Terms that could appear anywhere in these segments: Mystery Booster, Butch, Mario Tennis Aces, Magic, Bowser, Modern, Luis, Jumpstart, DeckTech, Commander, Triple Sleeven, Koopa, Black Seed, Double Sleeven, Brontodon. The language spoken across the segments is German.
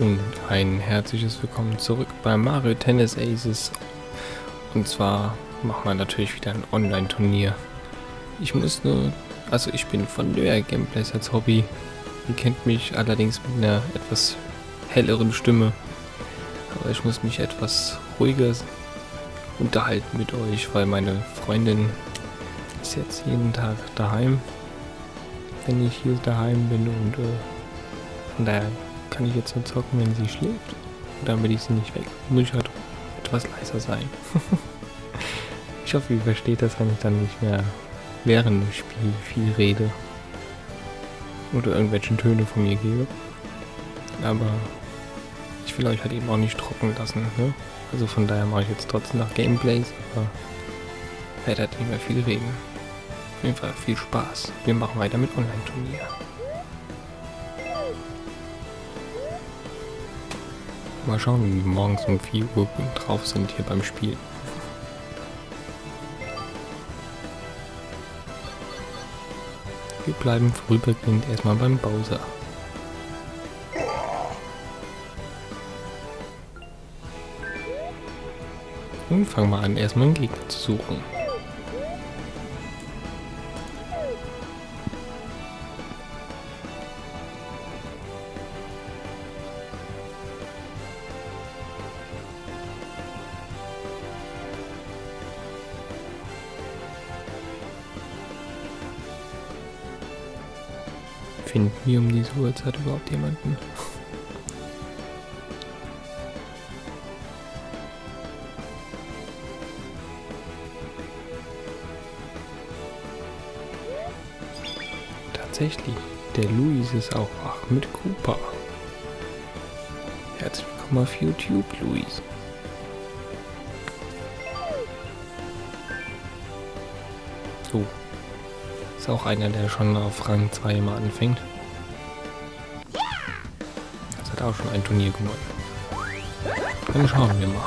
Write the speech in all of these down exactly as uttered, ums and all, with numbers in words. Und ein herzliches Willkommen zurück bei Mario Tennis Aces. Und zwar machen wir natürlich wieder ein Online-Turnier. Ich muss nur, also ich bin von Nöer Gameplays als Hobby. Ihr kennt mich allerdings mit einer etwas helleren Stimme. Aber ich muss mich etwas ruhiger unterhalten mit euch, weil meine Freundin ist jetzt jeden Tag daheim, wenn ich hier daheim bin, und äh, von daher kann ich jetzt nur zocken, wenn sie schläft, und damit ich sie nicht weg, muss ich halt etwas leiser sein. Ich hoffe, ihr versteht das, wenn ich dann nicht mehr während dem Spiel viel rede oder irgendwelche Töne von mir gebe, aber ich will euch halt eben auch nicht trocken lassen, ne? Also von daher mache ich jetzt trotzdem noch Gameplays, aber werde halt nicht mehr viel reden. Auf jeden Fall viel Spaß. Wir machen weiter mit Online-Turnier. Mal schauen, wie wir morgens um vier Uhr drauf sind hier beim Spiel. Wir bleiben vorübergehend erstmal beim Bowser. Und fangen wir an, erstmal einen Gegner zu suchen. Finden wir um diese Uhrzeit überhaupt jemanden? Tatsächlich, der Luis ist auch wach mit Koopa. Herzlich willkommen auf YouTube, Luis. So. Ist auch einer, der schon auf Rang zwei immer anfängt. Das hat auch schon ein Turnier gewonnen. Dann schauen wir mal.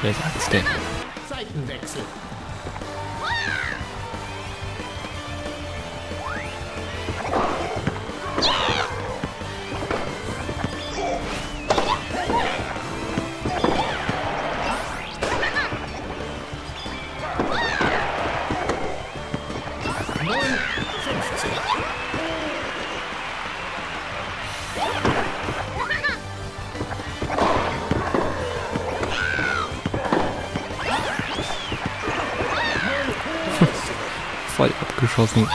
Wer sagt's denn? Seitenwechsel. Voll abgeschossen.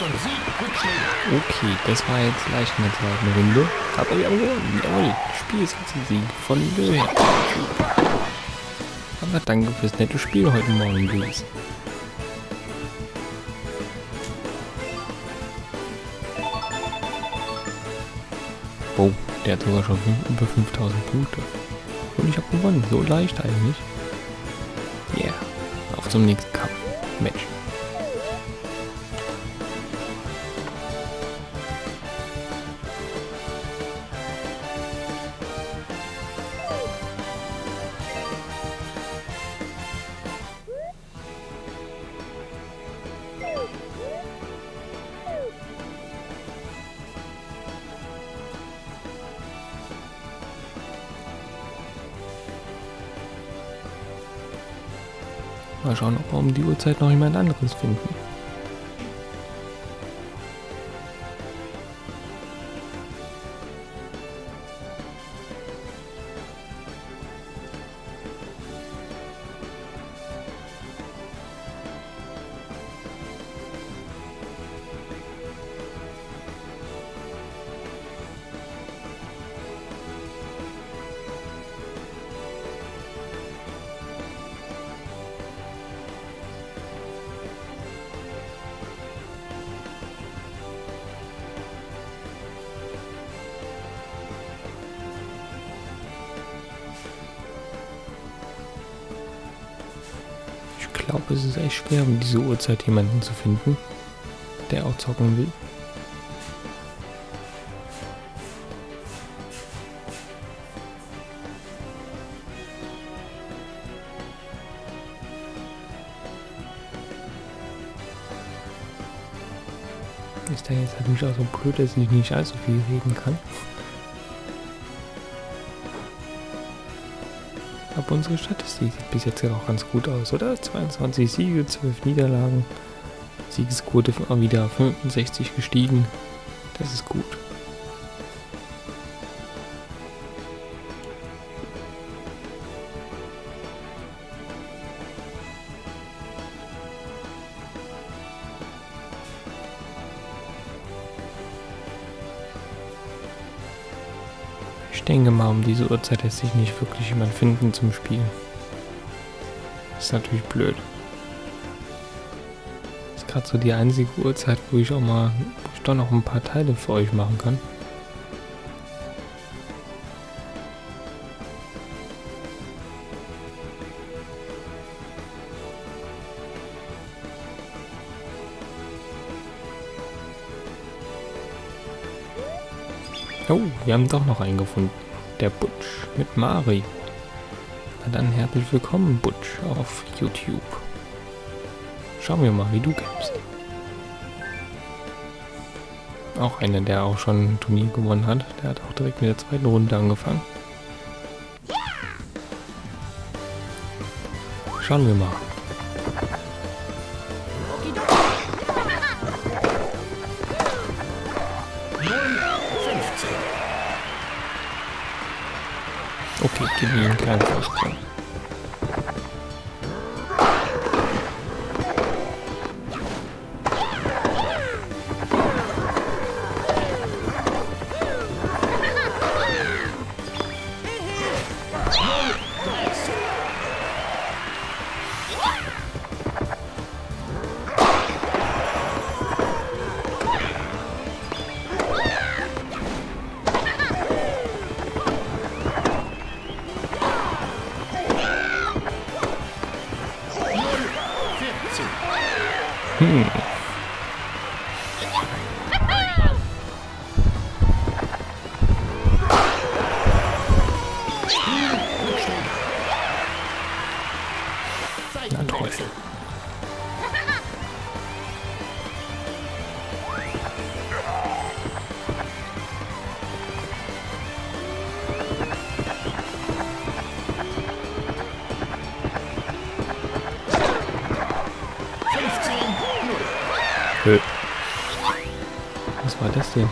Okay, das war jetzt leicht in der zweiten Runde. Aber wir haben gewonnen. Jawohl. Spiel ist jetzt ein Sieg von Bowser. Aber danke fürs nette Spiel heute Morgen, Bowser. Wow, der hat sogar schon über fünftausend Punkte. Und ich habe gewonnen. So leicht eigentlich. Ja, yeah. Auf zum nächsten Cup-Match. Mal schauen, ob wir um die Uhrzeit noch jemand anderes finden. Ich glaube, es ist echt schwer, um diese Uhrzeit jemanden zu finden, der auch zocken will. Ist der jetzt natürlich auch so blöd, dass ich nicht allzu viel reden kann. Aber unsere Statistik sieht bis jetzt ja auch ganz gut aus, oder? zweiundzwanzig Siege, zwölf Niederlagen. Siegesquote mal wieder fünfundsechzig gestiegen. Das ist gut. Ich denke mal, um diese Uhrzeit lässt sich nicht wirklich jemand finden zum Spielen. Ist natürlich blöd. Ist gerade so die einzige Uhrzeit, wo ich auch mal, wo ich doch noch ein paar Teile für euch machen kann. Oh, wir haben doch noch einen gefunden. Der Butch mit Mario. Na dann herzlich willkommen, Butch, auf YouTube. Schauen wir mal, wie du kämpfst. Auch einer, der auch schon ein Turnier gewonnen hat. Der hat auch direkt mit der zweiten Runde angefangen. Schauen wir mal. Okay, ich gebe ihm einen kleinen Vorsprung. Hm. Na toll. Was war das denn?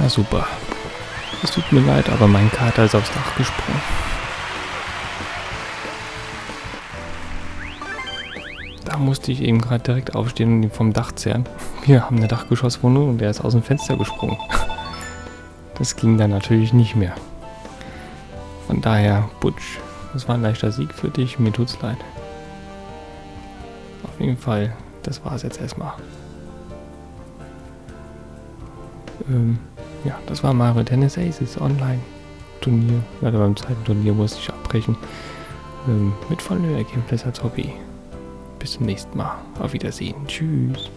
Na super. Es tut mir leid, aber mein Kater ist aufs Dach gesprungen. Da musste ich eben gerade direkt aufstehen und ihn vom Dach zerren. Wir haben eine Dachgeschosswohnung und er ist aus dem Fenster gesprungen. Das ging dann natürlich nicht mehr. Von daher, Butsch, das war ein leichter Sieg für dich, mir tut's leid. Auf jeden Fall, das war's jetzt erstmal. Ähm, ja, das war Mario Tennis Aces Online-Turnier. Leider beim zweiten Turnier musste ich abbrechen. Ähm, mit vollem Ergebnis als Hobby. Bis zum nächsten Mal. Auf Wiedersehen. Tschüss.